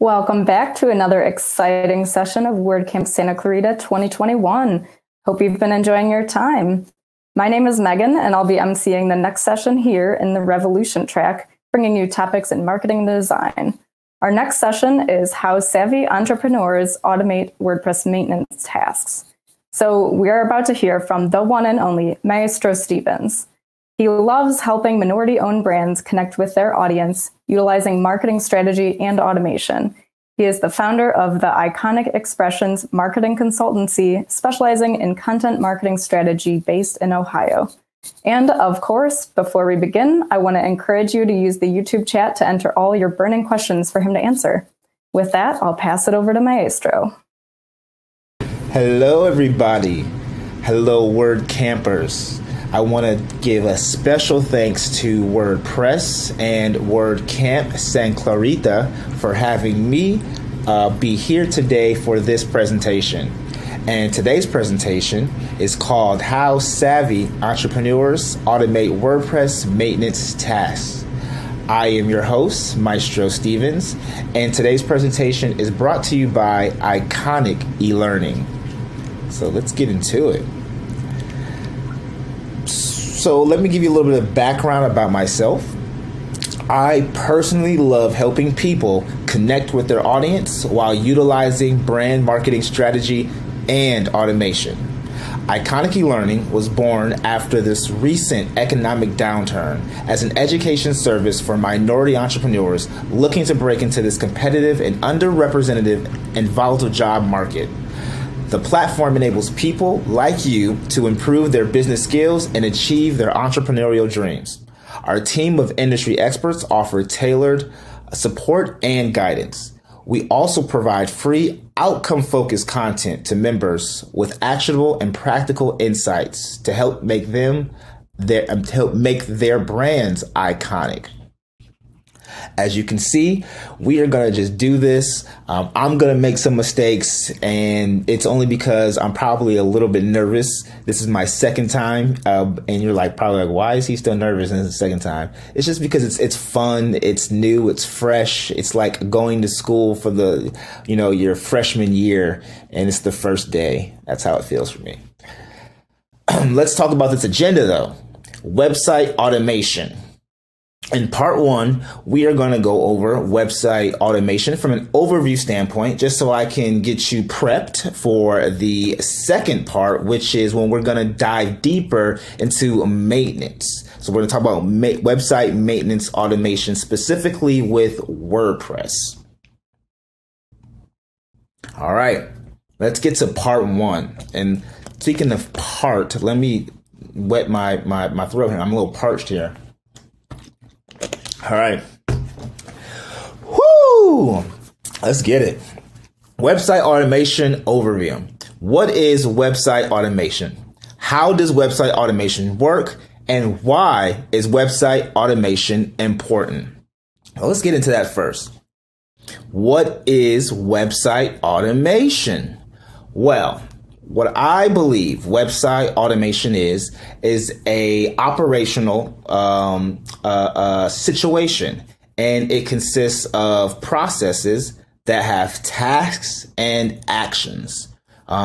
Welcome back to another exciting session of WordCamp Santa Clarita 2021. Hope you've been enjoying your time. My name is Megan, and I'll be emceeing the next session here in the Revolution track, bringing you topics in marketing and design. Our next session is how savvy entrepreneurs automate WordPress maintenance tasks. So we are about to hear from the one and only Maestro Stevens. He loves helping minority-owned brands connect with their audience, utilizing marketing strategy and automation. He is the founder of the Iconic Expressions Marketing Consultancy, specializing in content marketing strategy based in Ohio. And of course, before we begin, I want to encourage you to use the YouTube chat to enter all your burning questions for him to answer. With that, I'll pass it over to Maestro. Hello, everybody. Hello, Word Campers. I want to give a special thanks to WordPress and WordCamp San Clarita for having me be here today for this presentation. And today's presentation is called How Savvy Entrepreneurs Automate WordPress Maintenance Tasks. I am your host, Maestro Stevens, and today's presentation is brought to you by Iconic eLearning. So let's get into it. So let me give you a little bit of background about myself. I personally love helping people connect with their audience while utilizing brand marketing strategy and automation. Iconic eLearning was born after this recent economic downturn as an education service for minority entrepreneurs looking to break into this competitive and underrepresented and volatile job market. The platform enables people like you to improve their business skills and achieve their entrepreneurial dreams. Our team of industry experts offer tailored support and guidance. We also provide free outcome-focused content to members with actionable and practical insights to help make their brands iconic. As you can see, we are going to just do this. I'm going to make some mistakes, and it's only because I'm probably a little bit nervous. This is my second time, and you're like probably like, why is he still nervous? And it's the second time. It's just because it's fun, it's new, it's fresh. It's like going to school for the, you know, your freshman year, and it's the first day. That's how it feels for me. Let's talk about this agenda though. Website automation. In part one, we are going to go over website automation from an overview standpoint, just so I can get you prepped for the second part, which is when we're going to dive deeper into maintenance. So we're going to talk about website maintenance automation specifically with WordPress. All right, let's get to part one. And speaking of part, let me wet my throat here. I'm a little parched here. All right, whoo, let's get it. Website automation overview. What is website automation? How does website automation work? And why is website automation important? Well, let's get into that first. What is website automation? Well, what I believe website automation is a operational situation, and it consists of processes that have tasks and actions.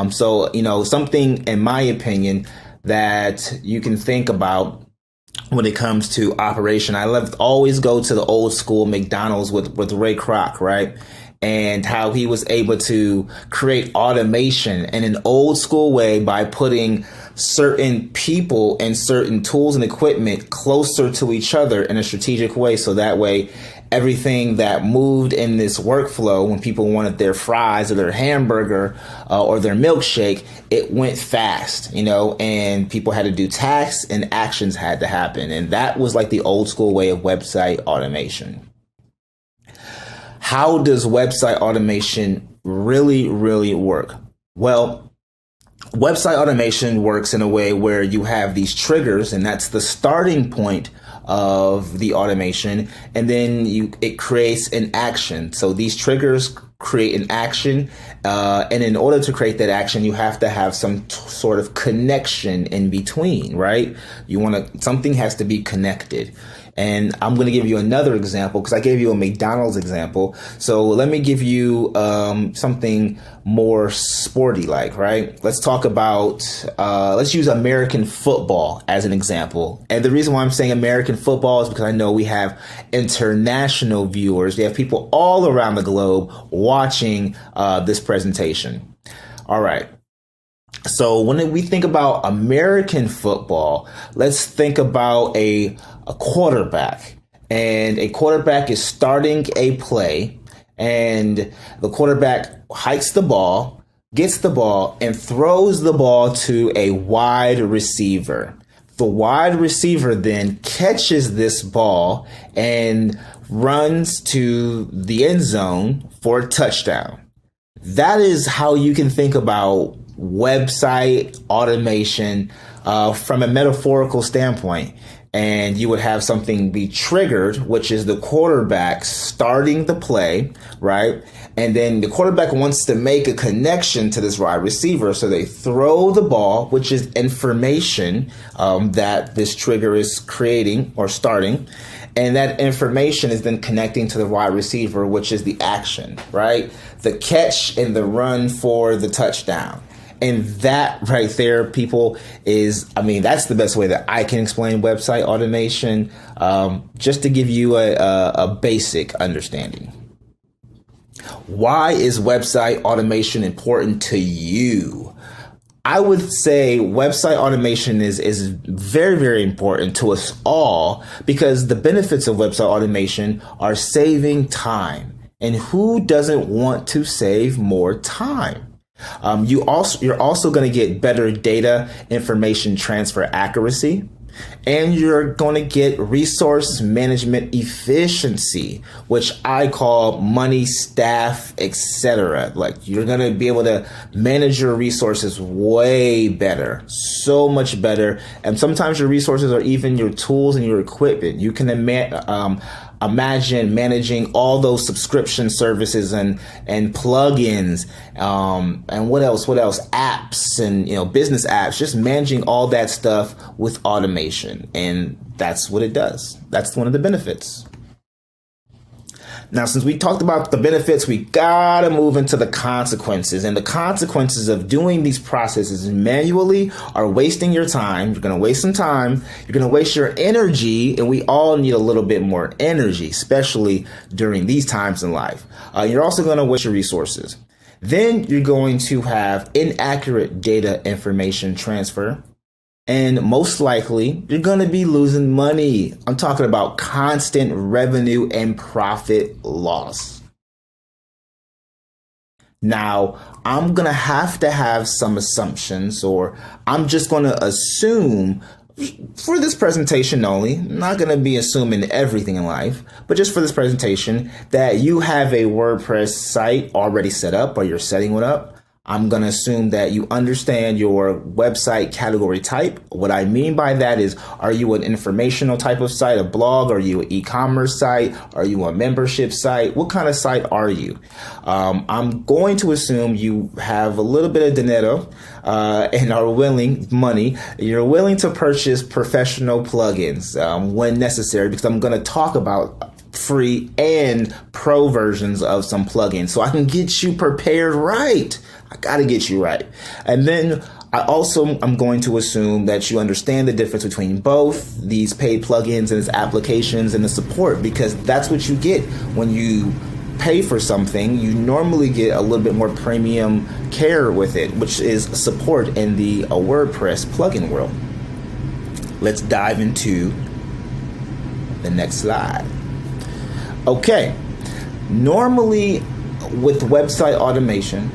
So, you know, something in my opinion that you can think about when it comes to operation. I love always go to the old school McDonald's with Ray Kroc, right? And how he was able to create automation in an old school way by putting certain people and certain tools and equipment closer to each other in a strategic way. So that way, everything that moved in this workflow, when people wanted their fries or their hamburger or their milkshake, it went fast, you know, and people had to do tasks and actions had to happen. And that was like the old school way of website automation. How does website automation really work? Well, website automation works in a way where you have these triggers, and that's the starting point of the automation, and then it creates an action. So these triggers create an action, and in order to create that action, you have to have some sort of connection in between, right? Something has to be connected. And I'm going to give you another example because I gave you a McDonald's example. So let me give you something more sporty like, right? Let's talk about, let's use American football as an example. And the reason why I'm saying American football is because I know we have international viewers. We have people all around the globe watching this presentation. All right. So when we think about American football, let's think about a quarterback, and a quarterback is starting a play, and the quarterback hikes the ball, gets the ball, and throws the ball to a wide receiver. The wide receiver then catches this ball and runs to the end zone for a touchdown. That is how you can think about website automation from a metaphorical standpoint. And you would have something be triggered, which is the quarterback starting the play, right? And then the quarterback wants to make a connection to this wide receiver. So they throw the ball, which is information that this trigger is creating or starting. And that information is then connecting to the wide receiver, which is the action, right? The catch and the run for the touchdown. And that right there, people, is, I mean, that's the best way that I can explain website automation, just to give you a basic understanding. Why is website automation important to you? I would say website automation is very, very important to us all, because the benefits of website automation are saving time. And who doesn't want to save more time? You're also going to get better data information transfer accuracy, and you're going to get resource management efficiency, which I call money, staff, etc. Like, you're going to be able to manage your resources way better, so much better. And sometimes your resources are even your tools and your equipment. You can imagine managing all those subscription services and plugins, and what else, apps, and, you know, business apps, just managing all that stuff with automation. And that's what it does. That's one of the benefits. Now, since we talked about the benefits, we gotta move into the consequences. And the consequences of doing these processes manually are wasting your time. You're gonna waste some time. You're gonna waste your energy. And we all need a little bit more energy, especially during these times in life. You're also gonna waste your resources. Then you're going to have inaccurate data information transfer. And most likely, you're going to be losing money. I'm talking about constant revenue and profit loss. Now, I'm going to have some assumptions, or I'm just going to assume for this presentation only, not going to be assuming everything in life, but just for this presentation, that you have a WordPress site already set up, or you're setting one up. I'm going to assume that you understand your website category type. What I mean by that is, are you an informational type of site, a blog? Are you an e-commerce site? Are you a membership site? What kind of site are you? I'm going to assume you have a little bit of dinero and are willing, money. You're willing to purchase professional plugins when necessary, because I'm going to talk about free and pro versions of some plugins, so I can get you prepared right. I gotta get you right. And then I'm going to assume that you understand the difference between both these paid plugins and its applications and the support, because that's what you get when you pay for something. You normally get a little bit more premium care with it, which is support in the WordPress plugin world. Let's dive into the next slide. Okay, normally with website automation,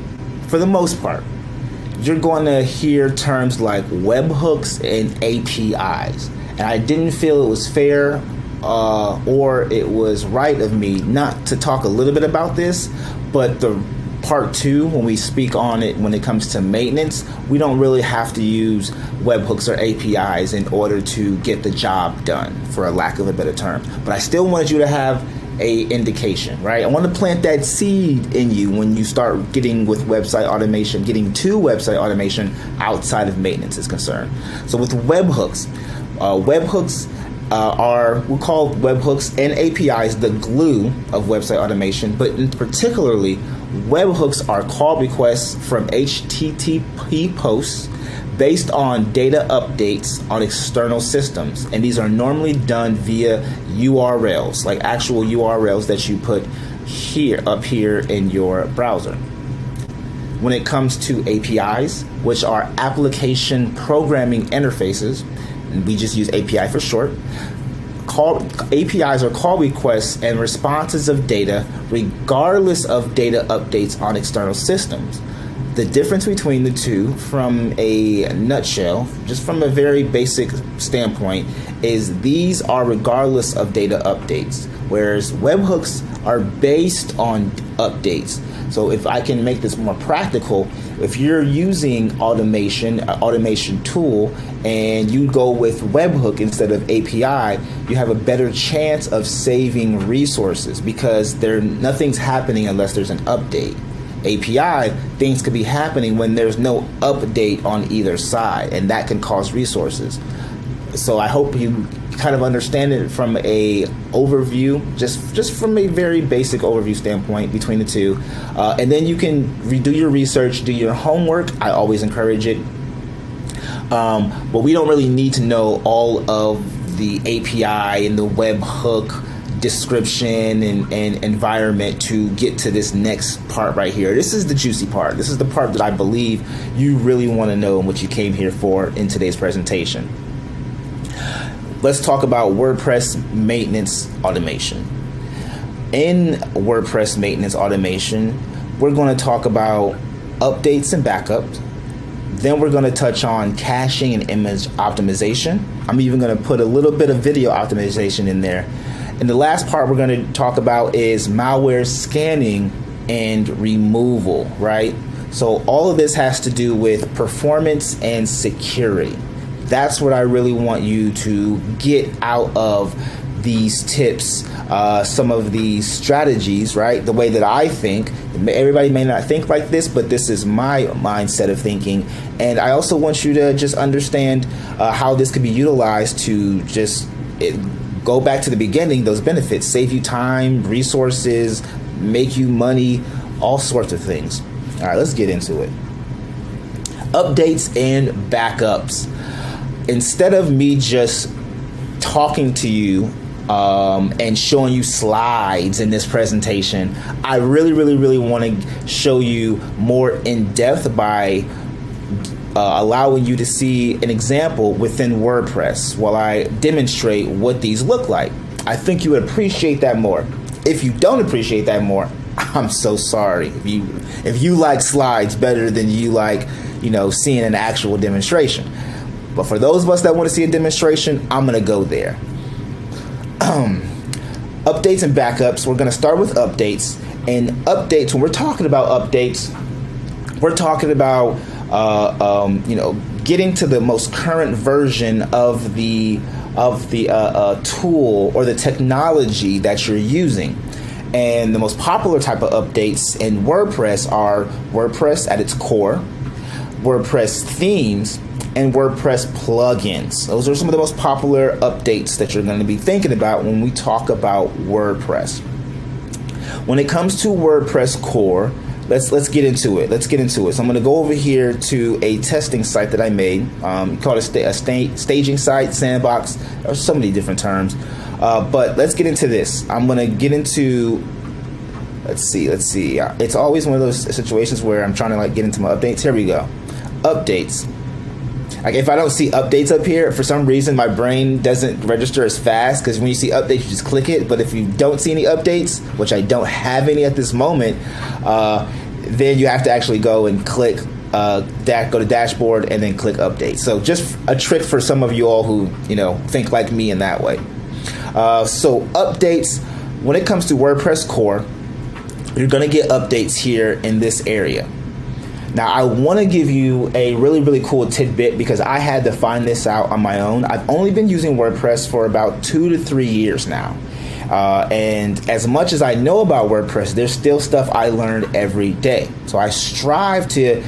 for the most part, you're going to hear terms like webhooks and APIs. And I didn't feel it was fair or it was right of me not to talk a little bit about this, but the part 2, when we speak on it, when it comes to maintenance, we don't really have to use webhooks or APIs in order to get the job done, for a lack of a better term. But I still wanted you to have an indication, right? I want to plant that seed in you when you start getting with website automation, getting to website automation outside of maintenance is concerned. So with webhooks we call webhooks and APIs the glue of website automation, but particularly webhooks are call requests from HTTP posts based on data updates on external systems, and these are normally done via URLs, like actual URLs that you put here up here in your browser. When it comes to APIs, which are application programming interfaces, we just use API for short. APIs are call requests and responses of data regardless of data updates on external systems. The difference between the two, from a nutshell, just from a very basic standpoint, is these are regardless of data updates, whereas webhooks are based on updates. So if I can make this more practical, if you're using automation, an automation tool, and you go with webhook instead of API, you have a better chance of saving resources because nothing's happening unless there's an update. API, things could be happening when there's no update on either side, and that can cost resources. So I hope you kind of understand it from a overview, just from a very basic overview standpoint between the two. And then you can redo your research, do your homework. I always encourage it. But we don't really need to know all of the API and the webhook description and environment to get to this next part right here. This is the juicy part. This is the part that I believe you really want to know and what you came here for in today's presentation. Let's talk about WordPress maintenance automation. In WordPress maintenance automation, we're going to talk about updates and backups. Then we're going to touch on caching and image optimization. I'm even going to put a little bit of video optimization in there. And the last part we're going to talk about is malware scanning and removal, right? So all of this has to do with performance and security. That's what I really want you to get out of these tips, some of these strategies, right? The way that I think. Everybody may not think like this, but this is my mindset of thinking. And I also want you to just understand how this could be utilized to just... go back to the beginning, those benefits save you time, resources, make you money, all sorts of things. All right, let's get into it. Updates and backups. Instead of me just talking to you and showing you slides in this presentation, I really want to show you more in depth by allowing you to see an example within WordPress while I demonstrate what these look like. I think you would appreciate that more. If you don't appreciate that more, I'm so sorry. If you like slides better than you like, you know, seeing an actual demonstration. But for those of us that want to see a demonstration, I'm gonna go there. Updates and backups. We're gonna start with updates. And updates, when we're talking about updates, we're talking about you know, getting to the most current version of the tool or the technology that you're using. And the most popular type of updates in WordPress are WordPress at its core, WordPress themes, and WordPress plugins. Those are some of the most popular updates that you're going to be thinking about when we talk about WordPress. When it comes to WordPress core, Let's get into it. So I'm going to go over here to a testing site that I made. Called a staging site, sandbox, or so many different terms. But let's get into this. I'm going to get into, let's see. It's always one of those situations where I'm trying to like get into my updates. Here we go. Updates. Like if I don't see updates up here, for some reason my brain doesn't register as fast, because when you see updates, you just click it. But if you don't see any updates, which I don't have any at this moment, then you have to actually go and click, go to dashboard and then click update. So just a trick for some of you all who, you know, think like me in that way. So updates, when it comes to WordPress core, you're going to get updates here in this area. Now, I want to give you a really cool tidbit because I had to find this out on my own. I've only been using WordPress for about 2 to 3 years now. And as much as I know about WordPress, there's still stuff I learned every day. So I strive to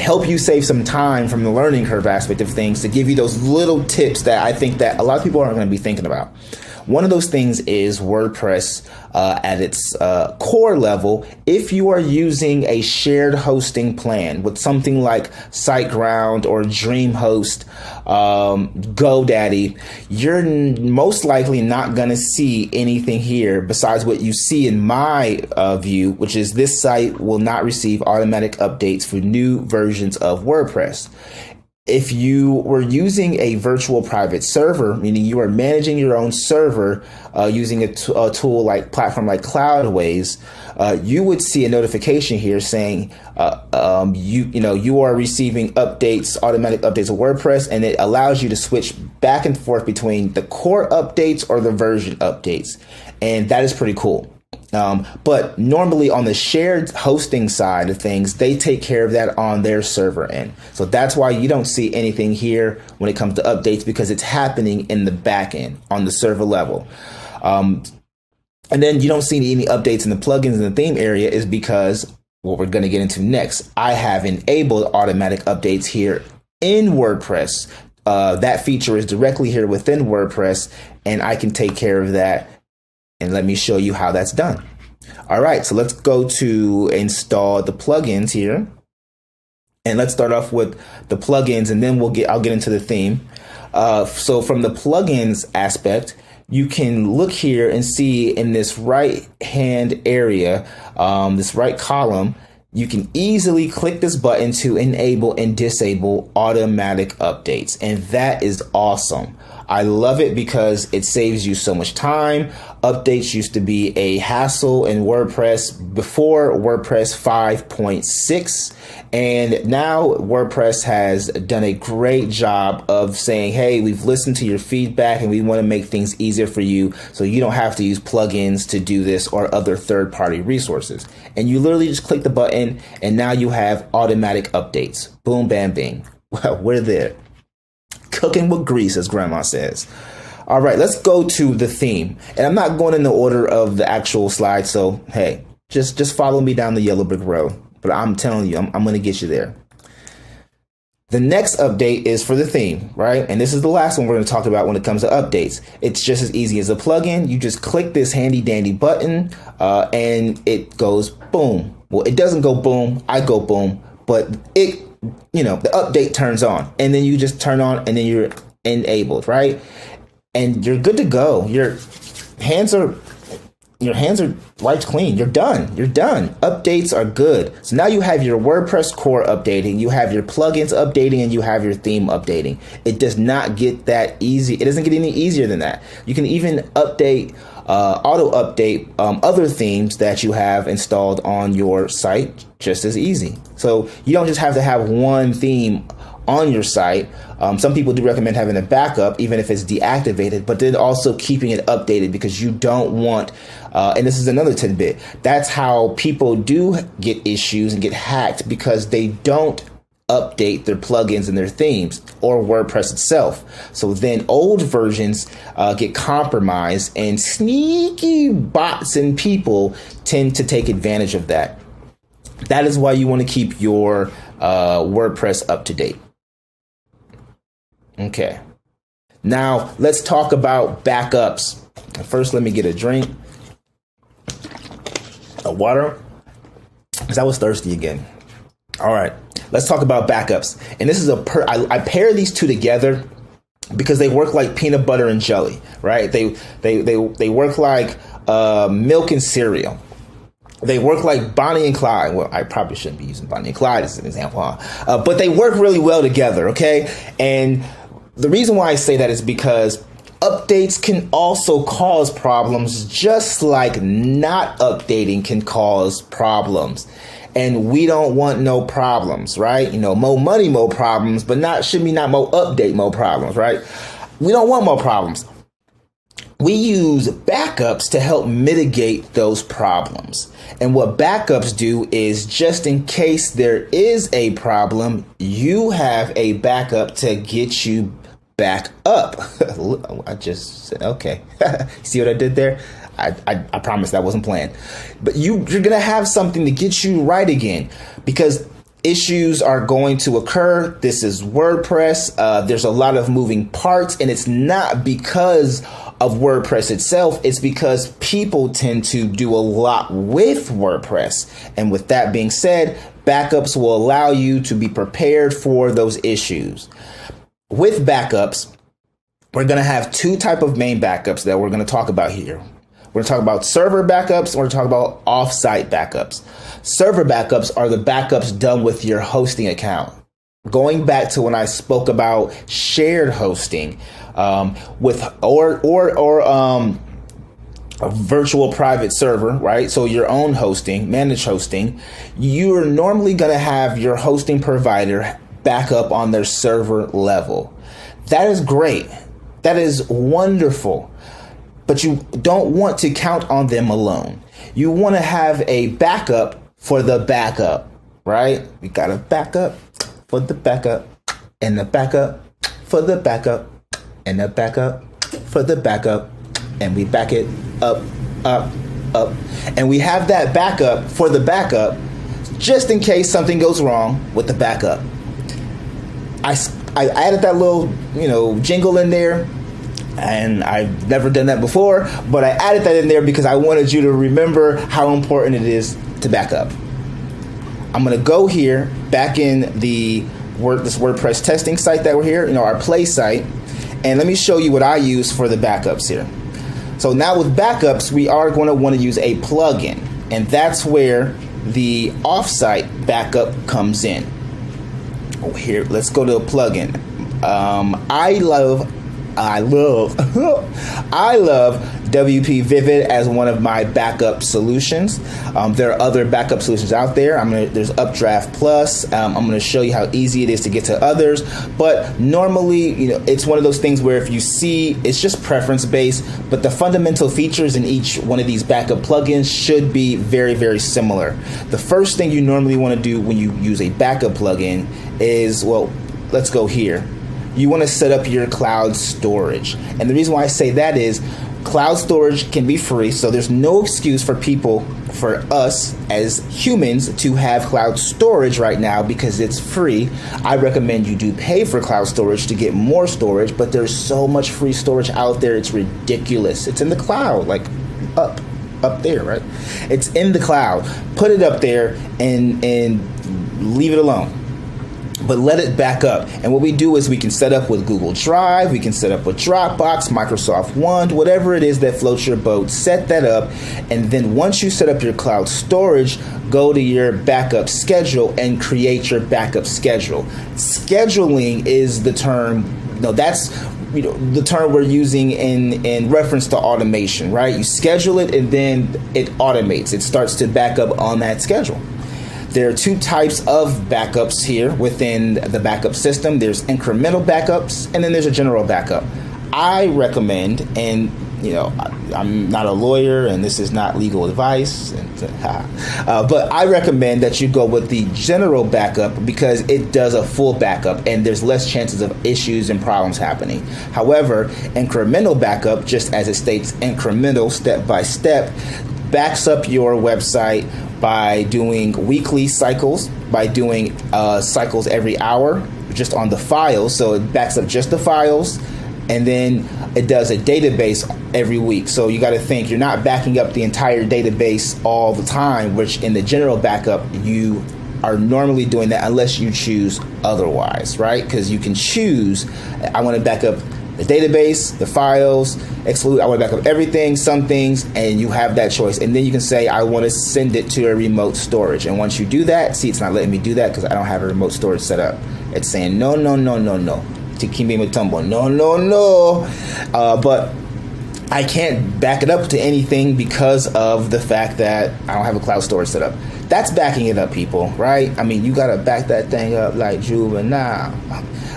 help you save some time from the learning curve aspect of things to give you those little tips that I think that a lot of people aren't going to be thinking about. One of those things is WordPress at its core level. If you are using a shared hosting plan with something like SiteGround or DreamHost, GoDaddy, you're most likely not going to see anything here besides what you see in my view, which is this site will not receive automatic updates for new versions of WordPress. If you were using a virtual private server, meaning you are managing your own server using a tool like Cloudways, you would see a notification here saying you are receiving updates, automatic updates of WordPress, and it allows you to switch back and forth between the core updates or the version updates, and that is pretty cool. But normally on the shared hosting side of things, they take care of that on their server end. So that's why you don't see anything here when it comes to updates, because it's happening in the back end on the server level. And then you don't see any updates in the plugins in the theme area is because what we're going to get into next. I have enabled automatic updates here in WordPress. That feature is directly here within WordPress, and I can take care of that. And let me show you how that's done. All right, so let's go to install the plugins here. And let's start off with the plugins, and then I'll get into the theme. So from the plugins aspect, you can look here and see in this right hand area, this right column, you can easily click this button to enable and disable automatic updates. And that is awesome. I love it because it saves you so much time. Updates used to be a hassle in WordPress before WordPress 5.6. And now WordPress has done a great job of saying, hey, we've listened to your feedback and we want to make things easier for you so you don't have to use plugins to do this or other third-party resources. And you literally just click the button and now you have automatic updates. Boom, bam, bing. Well, we're there. Cooking with grease, as grandma says. All right, let's go to the theme. And I'm not going in the order of the actual slide, so hey, just follow me down the yellow brick road. But I'm telling you, I'm going to get you there. The next update is for the theme, right? And this is the last one we're going to talk about when it comes to updates. It's just as easy as a plugin. You just click this handy dandy button and it goes boom. Well, it doesn't go boom. I go boom. But it, you know, the update turns on, and then you just turn on and then you're enabled, right? And you're good to go. Your hands are wiped clean. You're done. You're done. Updates are good. So now you have your WordPress core updating, you have your plugins updating, and you have your theme updating. It does not get that easy. It doesn't get any easier than that. You can even update, auto-update other themes that you have installed on your site just as easy. So you don't just have to have one theme on your site. Some people do recommend having a backup, even if it's deactivated, but then also keeping it updated because you don't want, and this is another tidbit, that's how people do get issues and get hacked because they don't update their plugins and their themes or WordPress itself. So then old versions get compromised, and sneaky bots and people tend to take advantage of that. That is why you want to keep your WordPress up to date. Okay, now let's talk about backups. First, let me get a drink, a water, because I was thirsty again. All right, let's talk about backups. And this is I pair these two together because they work like peanut butter and jelly, right? They work like milk and cereal. They work like Bonnie and Clyde. Well, I probably shouldn't be using Bonnie and Clyde as an example, huh? But they work really well together, okay? And the reason why I say that is because updates can also cause problems, just like not updating can cause problems. And we don't want no problems, right? You know, more money, more problems, but not more update, more problems, right? We don't want more problems. We use backups to help mitigate those problems. And what backups do is, just in case there is a problem, you have a backup to get you back up. I just said, okay. See what I did there? I promise that wasn't planned. But you're gonna have something to get you right again, because issues are going to occur. This is WordPress. There's a lot of moving parts, and it's not because of WordPress itself. It's because people tend to do a lot with WordPress. And with that being said, backups will allow you to be prepared for those issues. With backups, we're going to have two types of main backups that we're going to talk about here. We're talking about server backups, and we're talking about offsite backups. Server backups are the backups done with your hosting account. Going back to when I spoke about shared hosting, with a virtual private server, right? So your own hosting, managed hosting, you're normally going to have your hosting provider back up on their server level. That is great. That is wonderful. But you don't want to count on them alone. You want to have a backup for the backup, right? We got a backup for the backup, and the backup for the backup, and the backup for the backup, and we back it up, up, up. And we have that backup for the backup just in case something goes wrong with the backup. I added that little, jingle in there. And I've never done that before, but I added that in there because I wanted you to remember how important it is to back up. I'm going to go here back in this WordPress testing site that we're here, our play site, and let me show you what I use for the backups here. So now with backups, we are going to want to use a plugin, and that's where the offsite backup comes in. Oh, here, let's go to a plugin. I love WP Vivid as one of my backup solutions. There are other backup solutions out there. There's Updraft Plus. I'm gonna show you how easy it is to get to others. But normally, it's one of those things where if you see, it's just preference based. But the fundamental features in each one of these backup plugins should be very, very similar. The first thing you normally want to do when you use a backup plugin is, well, let's go here. You want to set up your cloud storage. And the reason why I say that is cloud storage can be free, so there's no excuse for us as humans to have cloud storage right now because it's free. I recommend you do pay for cloud storage to get more storage, but there's so much free storage out there, it's ridiculous. It's in the cloud, like up there, right? It's in the cloud. Put it up there and leave it alone. But let it back up. And what we do is we can set up with Google Drive, we can set up with Dropbox, Microsoft One, whatever it is that floats your boat, set that up. And then once you set up your cloud storage, go to your backup schedule and create your backup schedule. Scheduling is the term, the term we're using in reference to automation, right? You schedule it and then it automates. It starts to back up on that schedule. There are two types of backups here within the backup system. There's incremental backups, and then there's a general backup. I recommend, and I'm not a lawyer, and this is not legal advice, but I recommend that you go with the general backup because it does a full backup, and there's less chances of issues and problems happening. However, incremental backup, just as it states, incremental, step by step, backs up your website by doing weekly cycles, by doing cycles every hour, just on the files. So it backs up just the files, and then it does a database every week. So you gotta think, you're not backing up the entire database all the time, which in the general backup, you are normally doing that unless you choose otherwise, right? Because you can choose, I wanna back up the database, the files, exclude, I want to back up everything, some things, and you have that choice. And then you can say, I want to send it to a remote storage. And once you do that, see, it's not letting me do that because I don't have a remote storage set up. It's saying, no, no, no, no, no. Tikimbe Mutombo, no, no, no. But I can't back it up to anything because of the fact that I don't have a cloud storage set up. That's backing it up, people, right? I mean, you got to back that thing up like juvenile.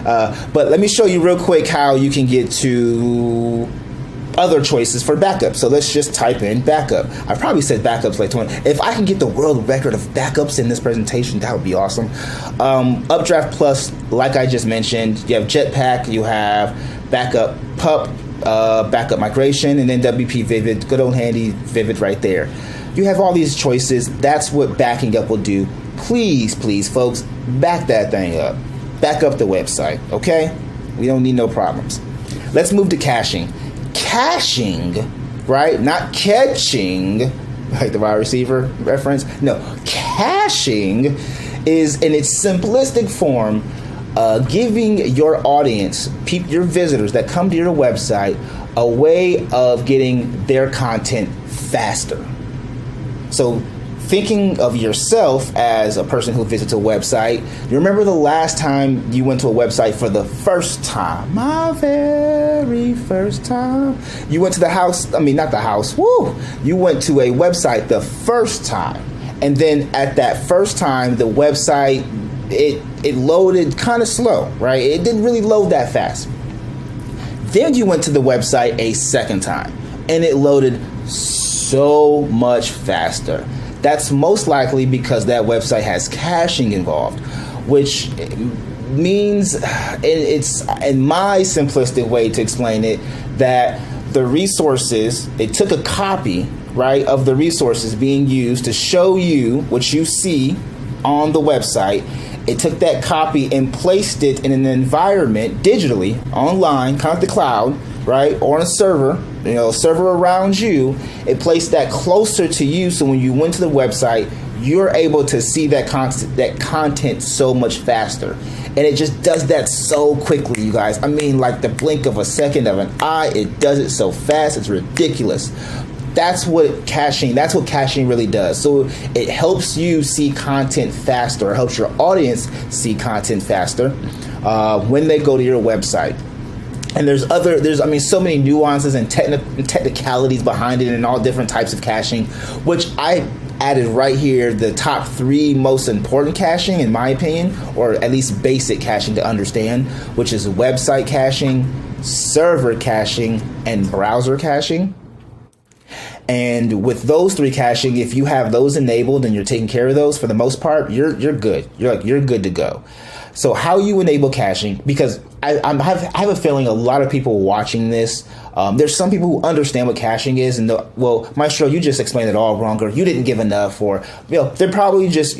But let me show you real quick how you can get to other choices for backup. So let's just type in backup. I probably said backups like 20. If I can get the world record of backups in this presentation, that would be awesome. Updraft Plus, like I just mentioned, you have Jetpack, you have Backup Pup, Backup Migration, and then WP Vivid, good old handy Vivid right there. You have all these choices. That's what backing up will do. Please, please, folks, back that thing up. Back up the website, okay? We don't need no problems. Let's move to caching. Caching, right? Not catching, like the wide receiver reference. No, caching is, in its simplistic form, giving your audience, your visitors that come to your website, a way of getting their content faster. So thinking of yourself as a person who visits a website, you remember the last time you went to a website for the first time, my very first time. You went to the house, I mean, not the house, woo! You went to a website the first time. And then at that first time, the website, it loaded kind of slow, right? It didn't really load that fast. Then you went to the website a second time, and it loaded so much faster. That's most likely because that website has caching involved, which means, it's in my simplistic way to explain it, that the resources, it took a copy, right, of the resources being used to show you what you see on the website. It took that copy and placed it in an environment digitally, online, kind of the cloud, right, or on a server, you know, a server around you. It placed that closer to you, so when you went to the website, you're able to see that content so much faster. And it just does that so quickly, you guys. I mean, like the blink of a second of an eye, it does it so fast, it's ridiculous. That's what caching really does. So it helps you see content faster, it helps your audience see content faster when they go to your website. And there's I mean, so many nuances and technicalities behind it, and all different types of caching, which I added right here, the top 3 most important caching, in my opinion, or at least basic caching to understand, which is website caching, server caching, and browser caching. And with those 3 caching, if you have those enabled and you're taking care of those for the most part, you're good. You're good to go. So how you enable caching, because I have a feeling a lot of people watching this, there's some people who understand what caching is and know, well, Maestro, you just explained it all wrong, or you didn't give enough, or, you know, they're probably just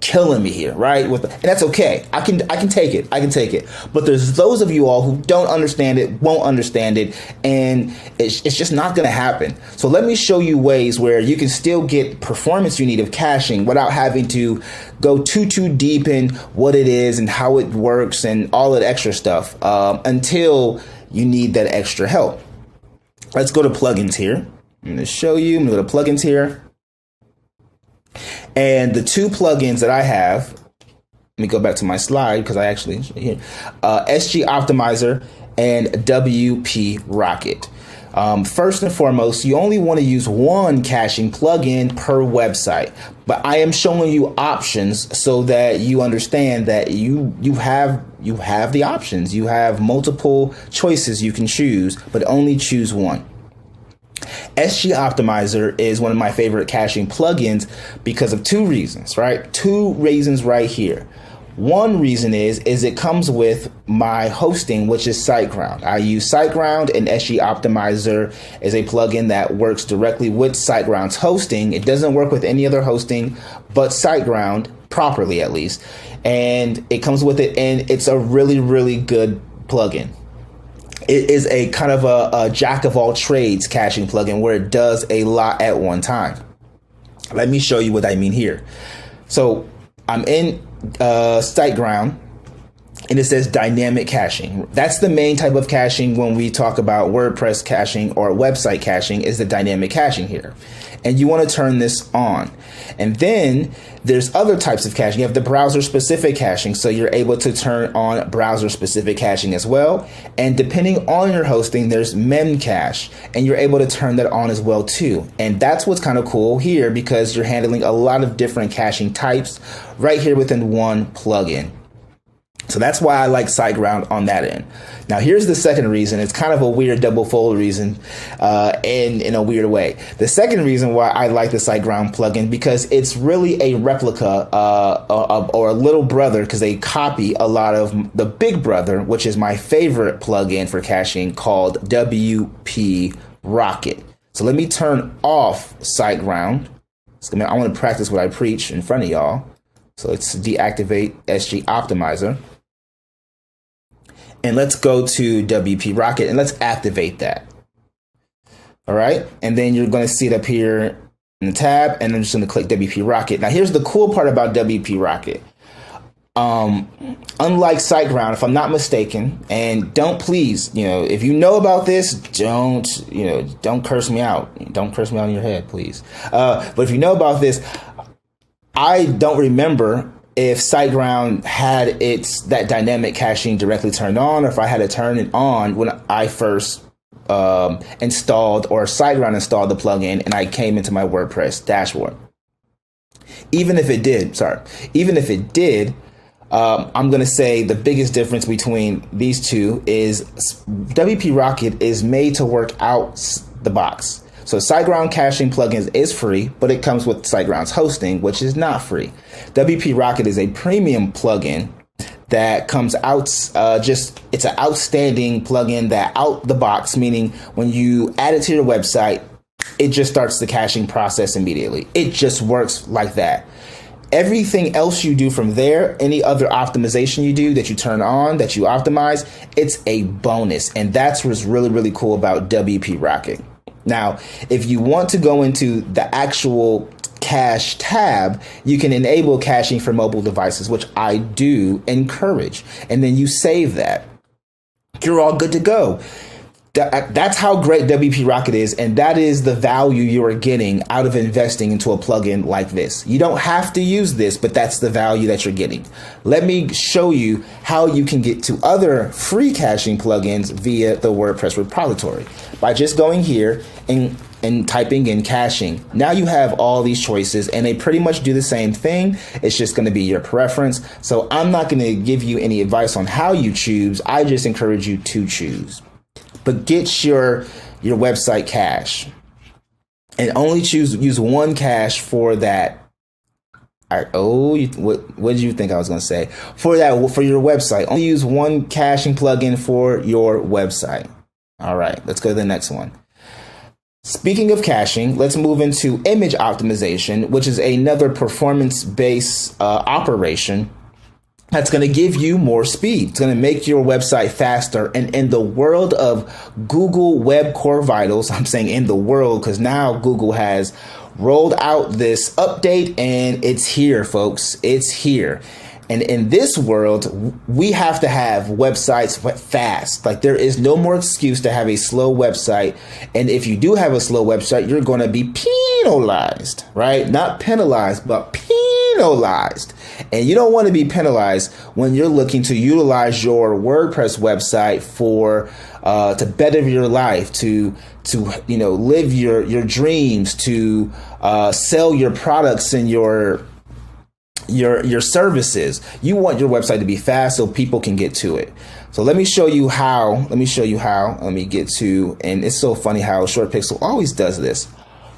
killing me here, right? And that's okay. I can take it. I can take it. But there's those of you all who don't understand it, won't understand it, and it's just not going to happen. So let me show you ways where you can still get performance you need of caching without having to go too deep in what it is and how it works and all that extra stuff until you need that extra help. Let's go to plugins here. I'm going to show you. I'm going to go to plugins here. And the 2 plugins that I have, let me go back to my slide because I actually, SG Optimizer and WP Rocket. First and foremost, you only want to use one caching plugin per website, but I am showing you options so that you understand that you have the options. You have multiple choices you can choose, but only choose one. SG Optimizer is one of my favorite caching plugins because of 2 reasons, right? 2 reasons right here. One reason is it comes with my hosting, which is SiteGround. I use SiteGround, and SG Optimizer is a plugin that works directly with SiteGround's hosting. It doesn't work with any other hosting but SiteGround, properly at least. And it comes with it, and it's a really, really good plugin. It is a kind of a jack of all trades caching plugin where it does a lot at one time. Let me show you what I mean here. So I'm in SiteGround, and it says dynamic caching. That's the main type of caching when we talk about WordPress caching or website caching, is the dynamic caching here. And you want to turn this on. And then there's other types of caching. You have the browser specific caching, so you're able to turn on browser specific caching as well. And depending on your hosting, there's memcache, and you're able to turn that on as well too. And that's what's kind of cool here, because you're handling a lot of different caching types right here within one plugin. So that's why I like SiteGround on that end. Now, here's the second reason. It's kind of a weird double-fold reason in a weird way. The second reason why I like the SiteGround plugin, because it's really a replica or a little brother, because they copy a lot of the big brother, which is my favorite plugin for caching, called WP Rocket. So let me turn off SiteGround. I want to practice what I preach in front of y'all. So let's deactivate SG Optimizer. And let's go to WP Rocket and let's activate that. All right. And then you're going to see it up here in the tab, and I'm just going to click WP Rocket. Now, here's the cool part about WP Rocket. Unlike SiteGround, if I'm not mistaken, and don't please, you know, if you know about this, don't curse me out. Don't curse me out in your head, please. But if you know about this, I don't remember if SiteGround had that dynamic caching directly turned on, or if I had to turn it on when I first installed, or SiteGround installed the plugin and I came into my WordPress dashboard. Even if it did, I'm going to say the biggest difference between these two is WP Rocket is made to work out the box. So SiteGround caching plugins is free, but it comes with SiteGround's hosting, which is not free. WP Rocket is a premium plugin that comes out it's an outstanding plugin that out the box, meaning when you add it to your website, it just starts the caching process immediately. It just works like that. Everything else you do from there, any other optimization you do that you turn on, that you optimize, it's a bonus. And that's what's really, really cool about WP Rocket. Now, if you want to go into the actual cache tab, you can enable caching for mobile devices, which I do encourage. And then you save that. You're all good to go. That's how great WP Rocket is, and that is the value you are getting out of investing into a plugin like this. You don't have to use this, but that's the value that you're getting. Let me show you how you can get to other free caching plugins via the WordPress repository by just going here and typing in caching. Now you have all these choices, and they pretty much do the same thing. It's just going to be your preference. So I'm not going to give you any advice on how you choose. I just encourage you to choose. But get your website cache, and only use one cache for that. What did you think I was gonna say? For your website, only use one caching plugin for your website. All right, let's go to the next one. Speaking of caching, let's move into image optimization, which is another performance-based operation. That's going to give you more speed. It's going to make your website faster. And in the world of Google Web Core Vitals, I'm saying in the world because now Google has rolled out this update, and it's here, folks. It's here. And in this world, we have to have websites fast. Like, there is no more excuse to have a slow website. And if you do have a slow website, you're going to be penalized, right? Not penalized, but penalized. And you don't want to be penalized when you're looking to utilize your WordPress website for to better your life, to live your dreams, to sell your products and your services. You want your website to be fast so people can get to it. So let me show you how. Let me get to, and it's so funny how ShortPixel always does this.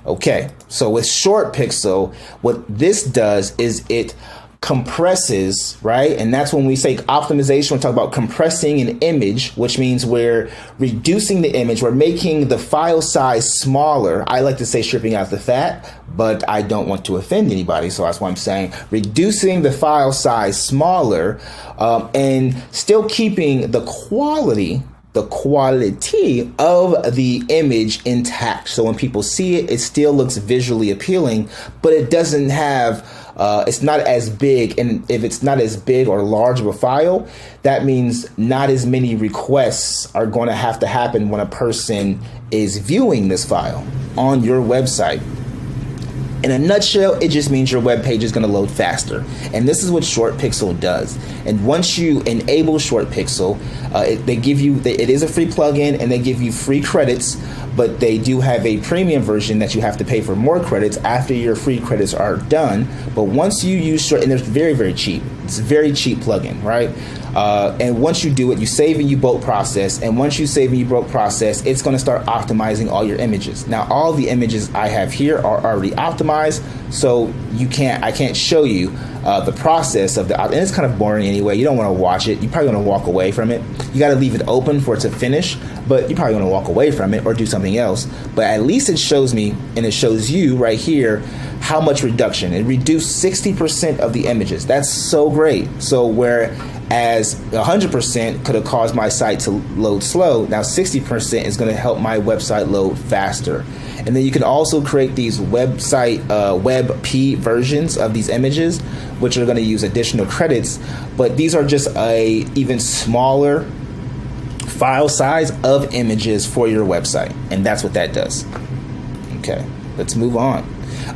Okay, so with ShortPixel, what this does is it compresses, right? And that's when we say optimization, we talk about compressing an image, which means we're reducing the image, we're making the file size smaller. I like to say stripping out the fat, but I don't want to offend anybody, so that's why I'm saying reducing the file size smaller, and still keeping the quality of the image intact. So when people see it, it still looks visually appealing, but it doesn't have, it's not as big. And if it's not as big or large of a file, that means not as many requests are going to have to happen when a person is viewing this file on your website. In a nutshell, it just means your web page is going to load faster. And this is what ShortPixel does. And once you enable ShortPixel, it is a free plugin, and they give you free credits, but they do have a premium version that you have to pay for more credits after your free credits are done. But once you use and it's very, very cheap. It's a very cheap plugin, right? And once you do it, you save and you bulk process. And once you save and you bulk process, it's going to start optimizing all your images. Now, all the images I have here are already optimized, so you can't, I can't show you the process of the, and it's kind of boring anyway. You don't want to watch it. You're probably going to walk away from it. You got to leave it open for it to finish, but you're probably going to walk away from it or do something else. But at least it shows me, and it shows you right here, how much reduction. It reduced 60% of the images. That's so great. So whereas 100% could have caused my site to load slow, now 60% is going to help my website load faster. And then you can also create these website WebP versions of these images, which are going to use additional credits, but these are just a even smaller file size of images for your website, and that's what that does. Okay, let's move on.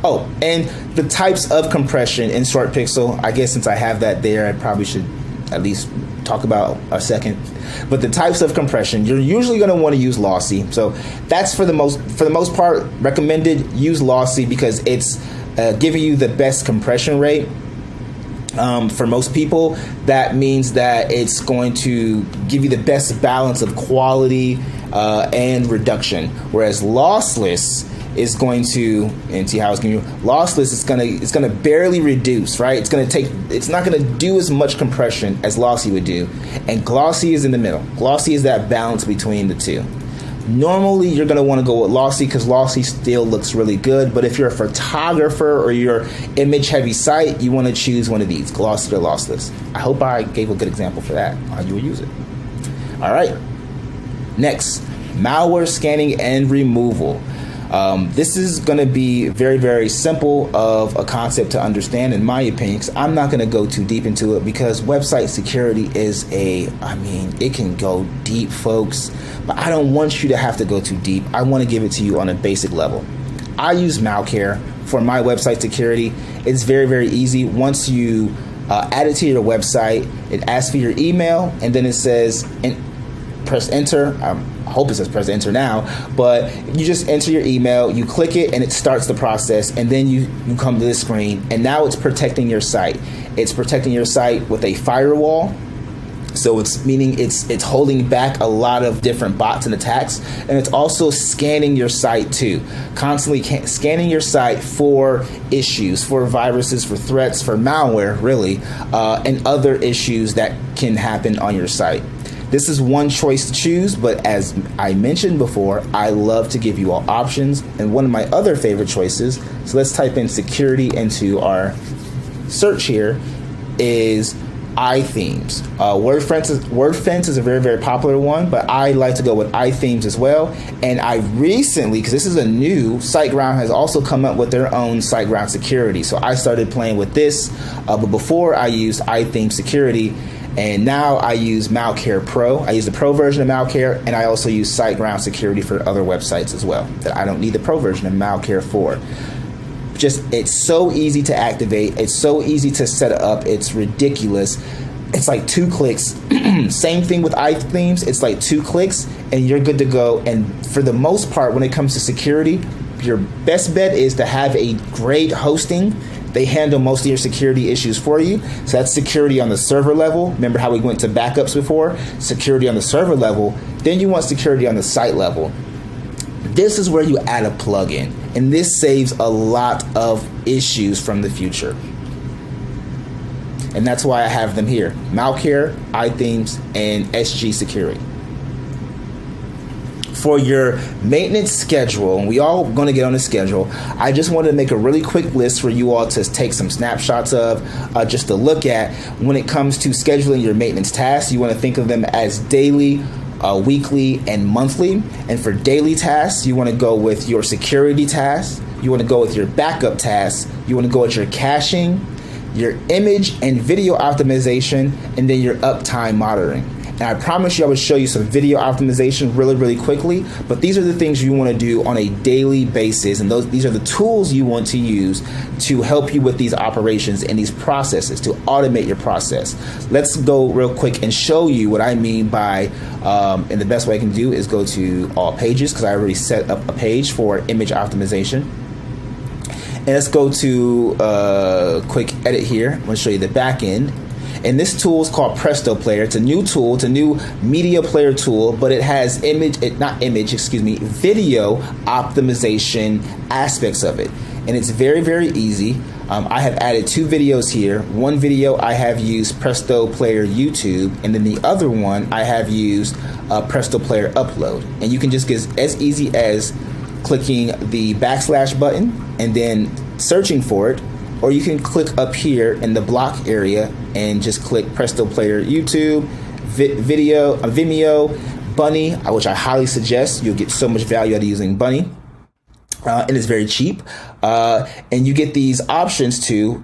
Oh, and the types of compression in ShortPixel, I guess since I have that there, I probably should at least talk about a second. But the types of compression, you're usually going to want to use lossy. So that's for the most part recommended. Use lossy because it's giving you the best compression rate. For most people, that means that it's going to give you the best balance of quality and reduction. Whereas lossless is going to, and see how it's going to, lossless is going to, it's going to barely reduce, right? It's going to take, it's not going to do as much compression as lossy would do. And glossy is in the middle. Glossy is that balance between the two. Normally, you're going to want to go with lossy because lossy still looks really good. But if you're a photographer or you're image heavy site, you want to choose one of these, glossy or lossless. I hope I gave a good example for that, how you would use it. All right. Next, malware scanning and removal. This is going to be very, very simple of a concept to understand, in my opinion, because I'm not going to go too deep into it because website security is a, I mean, it can go deep, folks, but I don't want you to have to go too deep. I want to give it to you on a basic level. I use MalCare for my website security. It's very, very easy. Once you add it to your website, it asks for your email, and then it says, and press enter. I hope it says press enter now, but you just enter your email, you click it, and it starts the process, and then you come to this screen, and now it's protecting your site. It's protecting your site with a firewall, so it's meaning it's holding back a lot of different bots and attacks, and it's also scanning your site too, constantly scanning your site for issues, for viruses, for threats, for malware, really, and other issues that can happen on your site. This is one choice to choose, but as I mentioned before, I love to give you all options. And one of my other favorite choices, so let's type in security into our search here, is iThemes. Wordfence is a very, very popular one, but I like to go with iThemes as well. And I recently, because this is a new, SiteGround has also come up with their own SiteGround Security. So I started playing with this, but before I used iThemes Security. And now I use MalCare Pro. I use the Pro version of MalCare, and I also use SiteGround Security for other websites as well that I don't need the Pro version of MalCare for. Just, it's so easy to activate. It's so easy to set up. It's ridiculous. It's like 2 clicks. Same thing with iThemes. It's like 2 clicks, and you're good to go. And for the most part, when it comes to security, your best bet is to have a great hosting. They handle most of your security issues for you. So that's security on the server level. Remember how we went to backups before? Security on the server level. Then you want security on the site level. This is where you add a plugin, and this saves a lot of issues from the future. And that's why I have them here: MalCare, iThemes, and SG Security. For your maintenance schedule, and we all gonna get on a schedule, I just wanted to make a really quick list for you all to take some snapshots of, just to look at. When it comes to scheduling your maintenance tasks, you wanna think of them as daily, weekly, and monthly. And for daily tasks, you wanna go with your security tasks, you wanna go with your backup tasks, you wanna go with your caching, your image and video optimization, and then your uptime monitoring. Now, I promise you I will show you some video optimization really, really quickly, but these are the things you want to do on a daily basis, and these are the tools you want to use to help you with these operations and these processes, to automate your process. Let's go real quick and show you what I mean by, and the best way I can do is go to all pages, because I already set up a page for image optimization. And let's go to quick edit here. I'm going to show you the back end. And this tool is called Presto Player. It's a new tool, it's a new media player tool, but it has video optimization aspects of it. And it's very, very easy. I have added two videos here. One video I have used Presto Player YouTube, and then the other one I have used Presto Player Upload. And you can just get as easy as clicking the backslash button and then searching for it, or you can click up here in the block area and just click Presto Player YouTube, Vimeo, Bunny, which I highly suggest. You'll get so much value out of using Bunny. And it's very cheap, and you get these options to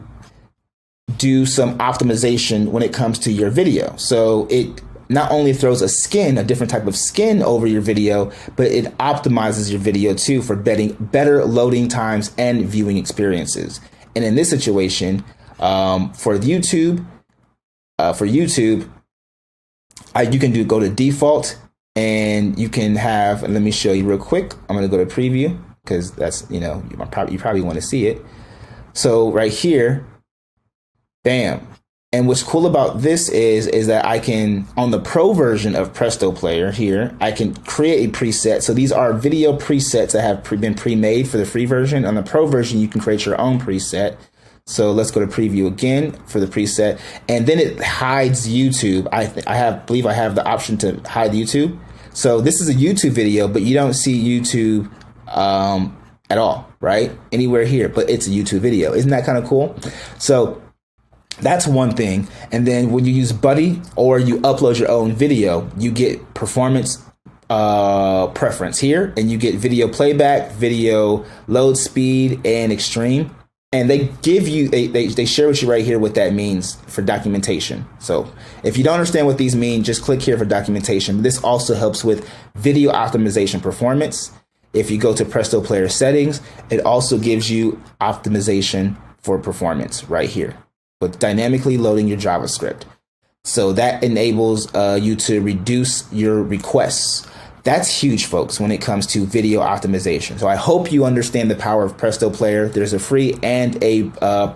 do some optimization when it comes to your video. So it not only throws a skin, a different type of skin over your video, but it optimizes your video too for better loading times and viewing experiences. And in this situation, for YouTube, you can go to default, and you can have. And let me show you real quick. I'm going to go to preview, because that's, you know, you probably want to see it. So right here, bam. And what's cool about this is that I can, on the pro version of Presto Player here, I can create a preset. So these are video presets that have been pre-made for the free version. On the pro version, you can create your own preset. So let's go to preview again for the preset. And then it hides YouTube. I believe I have the option to hide YouTube. So this is a YouTube video, but you don't see YouTube at all, right? Anywhere here, but it's a YouTube video. Isn't that kind of cool? So that's one thing. And then when you use Buddy or you upload your own video, you get performance preference here, and you get video playback, video load speed, and extreme. And they give you, they share with you right here what that means for documentation. So if you don't understand what these mean, just click here for documentation. This also helps with video optimization performance. If you go to Presto Player settings, it also gives you optimization for performance right here, with dynamically loading your JavaScript. So that enables you to reduce your requests. That's huge, folks, when it comes to video optimization. So I hope you understand the power of Presto Player. There's a free and a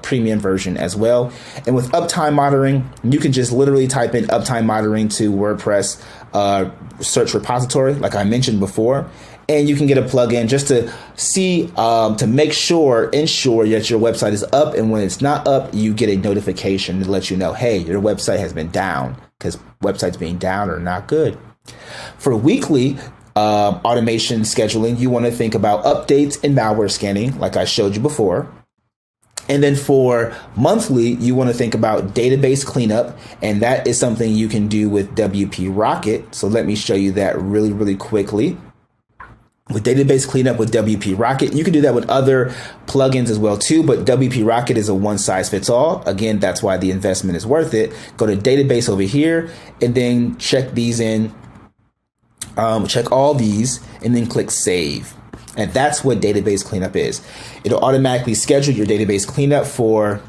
premium version as well. And with uptime monitoring, you can just literally type in uptime monitoring to WordPress search repository, like I mentioned before, and you can get a plugin just to see, to make sure, ensure that your website is up. And when it's not up, you get a notification to let you know, hey, your website has been down, because websites being down are not good. For weekly automation scheduling, you want to think about updates and malware scanning, like I showed you before. And then for monthly, you want to think about database cleanup, and that is something you can do with WP Rocket. So let me show you that really, really quickly. With database cleanup with WP Rocket, you can do that with other plugins as well too, but WP Rocket is a one size fits all. Again, that's why the investment is worth it. Go to database over here, and then check these in, check all these, and then click save. And that's what database cleanup is. It'll automatically schedule your database cleanup for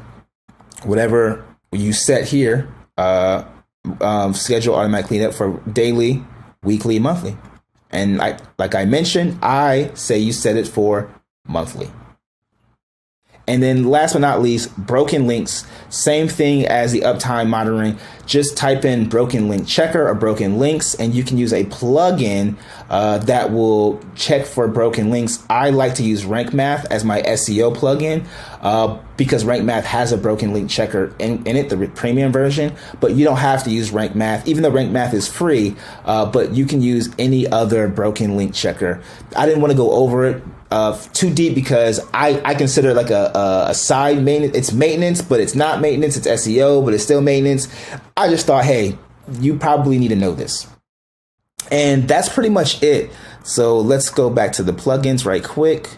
whatever you set here, schedule automatic cleanup for daily, weekly, monthly. And like I mentioned, I say you set it for monthly. And then last but not least, broken links. Same thing as the uptime monitoring. Just type in broken link checker or broken links, and you can use a plugin that will check for broken links. I like to use Rank Math as my SEO plugin because Rank Math has a broken link checker in it, the premium version. But you don't have to use Rank Math, even though Rank Math is free, but you can use any other broken link checker. I didn't want to go over it too deep because I consider it like a side maintenance. It's maintenance, but it's not maintenance. It's SEO, but it's still maintenance. I just thought, hey, you probably need to know this. And that's pretty much it. So let's go back to the plugins right quick,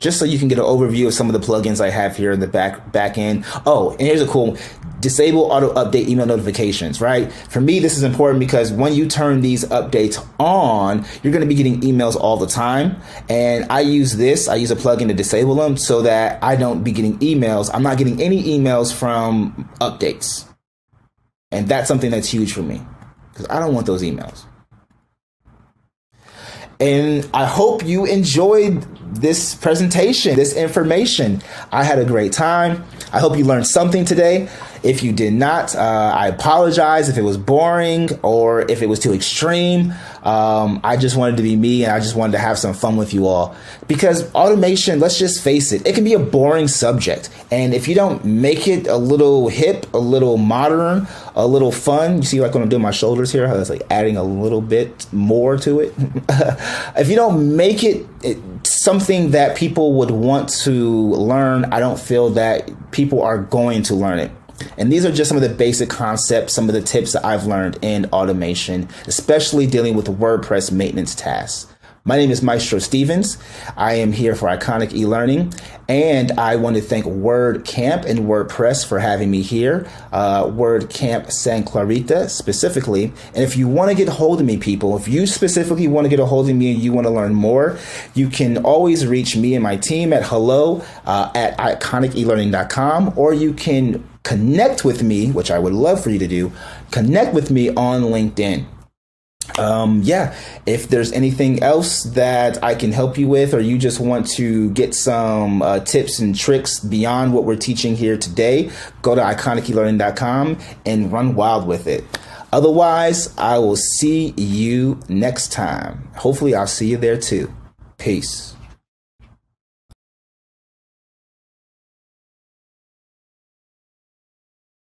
just so you can get an overview of some of the plugins I have here in the back end. Oh, and here's a cool disable auto update email notifications, right? For me, this is important because when you turn these updates on, you're going to be getting emails all the time. And I use this, I use a plugin to disable them so that I don't be getting emails. I'm not getting any emails from updates. And that's something that's huge for me because I don't want those emails. And I hope you enjoyed this presentation, this information. I had a great time. I hope you learned something today. If you did not, I apologize if it was boring or if it was too extreme. I just wanted to be me, and I just wanted to have some fun with you all, because automation, let's just face it, it can be a boring subject. And if you don't make it a little hip, a little modern, a little fun, you see like when I'm doing my shoulders here, how that's like adding a little bit more to it. If you don't make it something that people would want to learn, I don't feel that people are going to learn it. And these are just some of the basic concepts, some of the tips that I've learned in automation, especially dealing with WordPress maintenance tasks. My name is Maestro Stevens. I am here for Iconic eLearning, and I want to thank WordCamp and WordPress for having me here, WordCamp San Clarita specifically. And if you want to get a hold of me, people, if you specifically want to get a hold of me and you want to learn more, you can always reach me and my team at hello at iconic elearning.com, or you can connect with me, which I would love for you to do, connect with me on LinkedIn. Yeah, if there's anything else that I can help you with, or you just want to get some tips and tricks beyond what we're teaching here today, go to iconiceLearning.com and run wild with it. Otherwise, I will see you next time. Hopefully I'll see you there too. Peace.